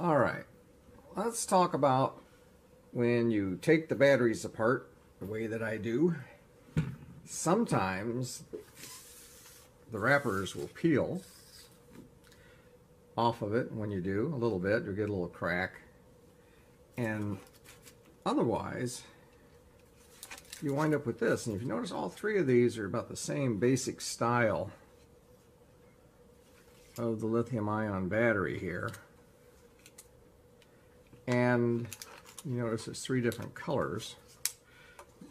Alright, let's talk about when you take the batteries apart the way that I do. Sometimes the wrappers will peel off of it. When you do, a little bit, you'll get a little crack. And otherwise, you wind up with this. And if you notice, all three of these are about the same basic style of the lithium-ion battery here. And you notice it's three different colors.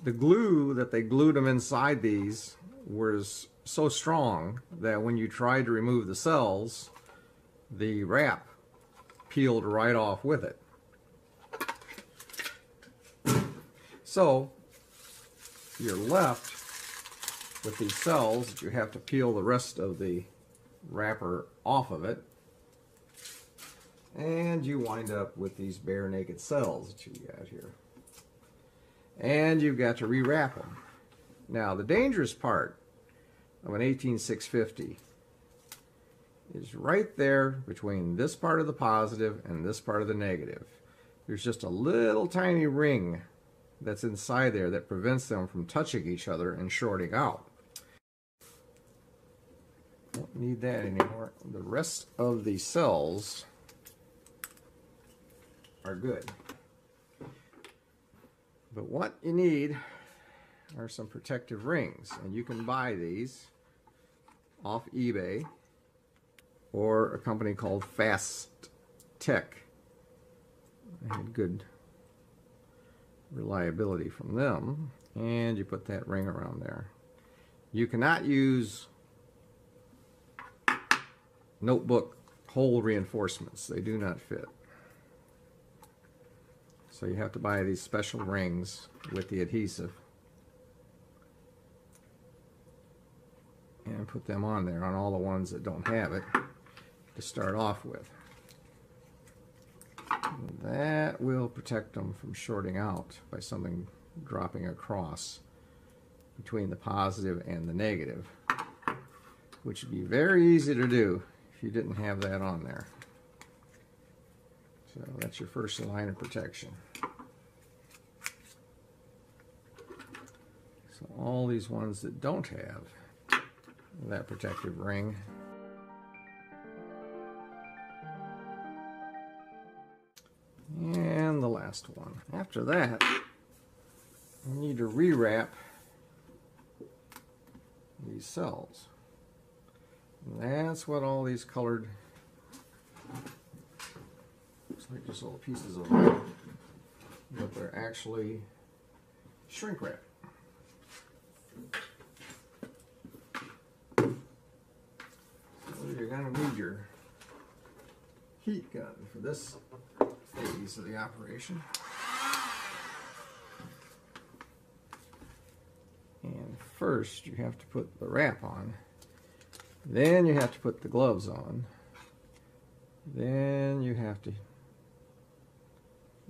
The glue that they glued them inside these was so strong that when you tried to remove the cells, the wrap peeled right off with it. So you're left with these cells that you have to peel the rest of the wrapper off of it. And you wind up with these bare naked cells that you got here. And you've got to rewrap them. Now, the dangerous part of an 18650 is right there between this part of the positive and this part of the negative. There's just a little tiny ring that's inside there that prevents them from touching each other and shorting out. Don't need that anymore. The rest of the cells are good. But what you need are some protective rings, and you can buy these off eBay or a company called Fast Tech. I had good reliability from them. And you put that ring around there. You cannot use notebook hole reinforcements. They do not fit. So you have to buy these special rings with the adhesive and put them on there on all the ones that don't have it to start off with. And that will protect them from shorting out by something dropping across between the positive and the negative, which would be very easy to do if you didn't have that on there. So that's your first line of protection. So all these ones that don't have that protective ring. And the last one. After that, you need to rewrap these cells. And that's what all these colored, like just little pieces of them, but they're actually shrink wrap. So you're going to need your heat gun for this phase of the operation. And first you have to put the wrap on, then you have to put the gloves on, then you have to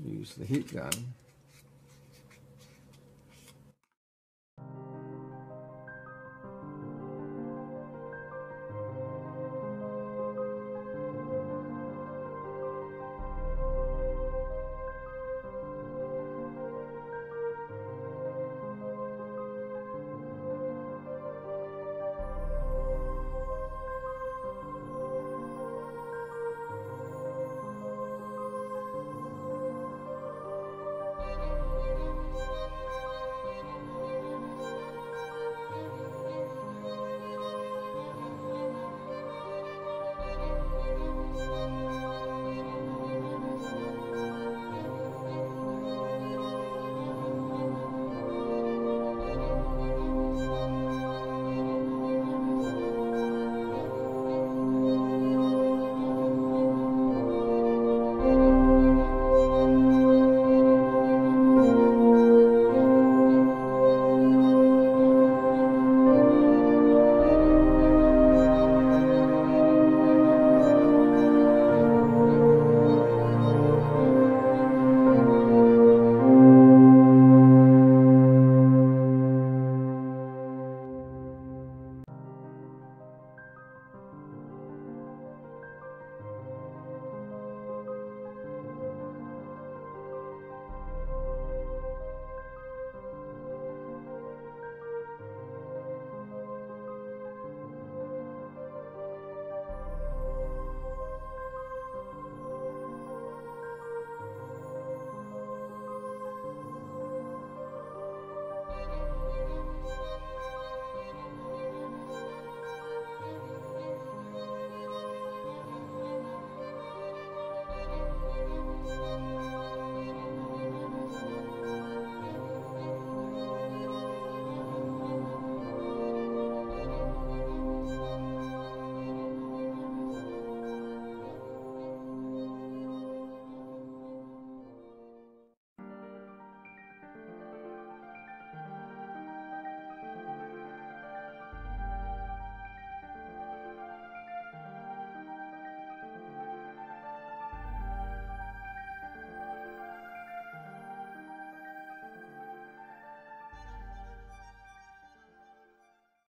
use the heat gun,